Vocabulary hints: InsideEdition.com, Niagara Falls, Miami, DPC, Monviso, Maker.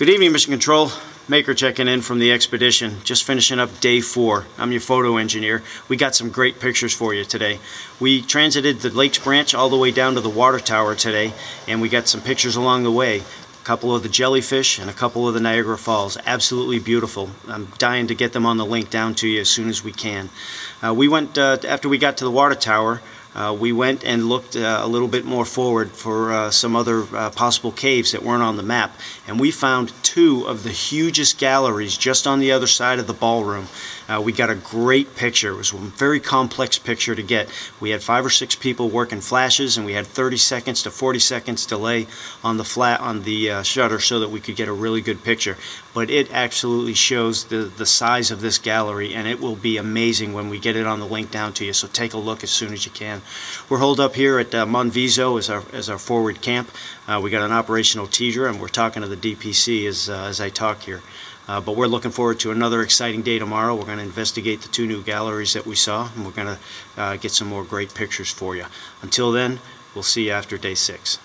Good evening, Mission Control. Maker checking in from the expedition. Just finishing up day 4. I'm your photo engineer. We got some great pictures for you today. We transited the Lakes Branch all the way down to the water tower today, and we got some pictures along the way. A couple of the jellyfish and a couple of the Niagara Falls. Absolutely beautiful. I'm dying to get them on the link down to you as soon as we can. We went, after we got to the water tower, we went and looked a little bit more forward for some other possible caves that weren't on the map, and we found 2 of the hugest galleries just on the other side of the ballroom. We got a great picture. It was a very complex picture to get. We had 5 or 6 people working flashes, and we had 30 seconds to 40 seconds delay on the shutter so that we could get a really good picture. But it absolutely shows the size of this gallery, and it will be amazing when we get it on the link down to you. So take a look as soon as you can. We're holed up here at Monviso as our forward camp. We got an operational teaser, and we're talking to the DPC as I talk here. But we're looking forward to another exciting day tomorrow. We're going to investigate the 2 new galleries that we saw, and we're going to get some more great pictures for you. Until then, we'll see you after day 6.